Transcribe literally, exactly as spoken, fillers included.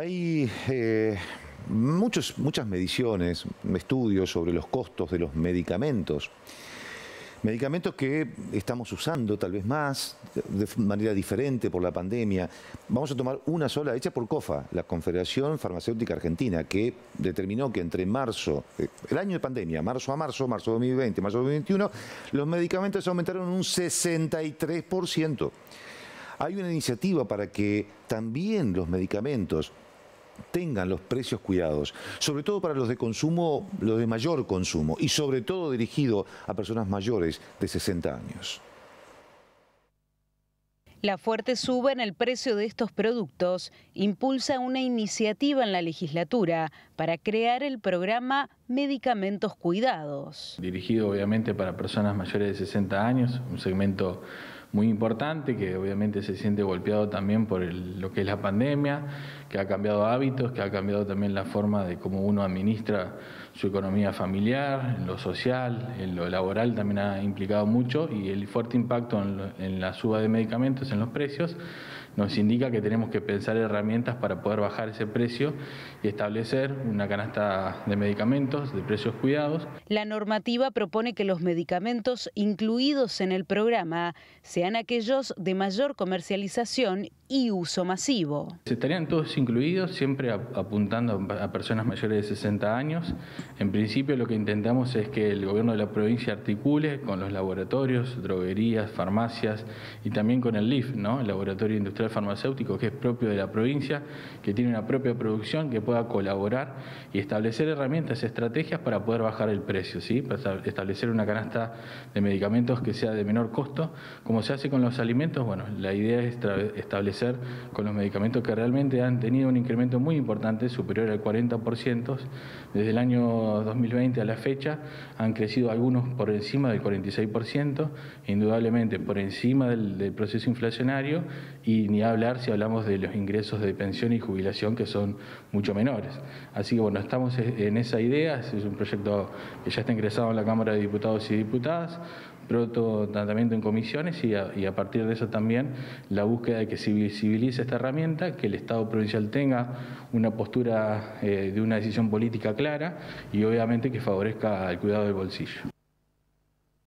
Hay eh, muchos, muchas mediciones, estudios sobre los costos de los medicamentos. Medicamentos que estamos usando tal vez más, de manera diferente por la pandemia. Vamos a tomar una sola hecha por COFA, la Confederación Farmacéutica Argentina, que determinó que entre marzo, el año de pandemia, marzo a marzo, marzo dos mil veinte, marzo dos mil veintiuno, los medicamentos aumentaron un sesenta y tres por ciento. Hay una iniciativa para que también los medicamentos tengan los precios cuidados, sobre todo para los de consumo, los de mayor consumo, y sobre todo dirigido a personas mayores de sesenta años. La fuerte suba en el precio de estos productos impulsa una iniciativa en la legislatura para crear el programa Medicamentos Cuidados. Dirigido obviamente para personas mayores de sesenta años, un segmento muy importante que obviamente se siente golpeado también por el, lo que es la pandemia, que ha cambiado hábitos, que ha cambiado también la forma de cómo uno administra su economía familiar, en lo social, en lo laboral también ha implicado mucho, y el fuerte impacto en, lo, en la suba de medicamentos, en los precios, nos indica que tenemos que pensar herramientas para poder bajar ese precio y establecer una canasta de medicamentos, de precios cuidados. La normativa propone que los medicamentos incluidos en el programa sean aquellos de mayor comercialización y uso masivo. Estarían todos incluidos, siempre apuntando a personas mayores de sesenta años. En principio lo que intentamos es que el gobierno de la provincia articule con los laboratorios, droguerías, farmacias y también con el L I F, ¿no? El Laboratorio Industrial Farmacéutico, que es propio de la provincia, que tiene una propia producción, que pueda colaborar y establecer herramientas, estrategias para poder bajar el precio, ¿sí? Para establecer una canasta de medicamentos que sea de menor costo, como se hace con los alimentos. Bueno, la idea es establecer con los medicamentos que realmente han tenido un incremento muy importante, superior al cuarenta por ciento. Desde el año dos mil veinte a la fecha han crecido algunos por encima del cuarenta y seis por ciento, indudablemente por encima del, del proceso inflacionario, y ni hablar si hablamos de los ingresos de pensión y jubilación, que son mucho menores. Así que bueno, estamos en esa idea, es un proyecto que ya está ingresado en la Cámara de Diputados y Diputadas, pronto tratamiento en comisiones, y a, y a partir de eso también la búsqueda de que se visibilice esta herramienta, que el Estado provincial tenga una postura eh, de una decisión política clara y obviamente que favorezca el cuidado del bolsillo.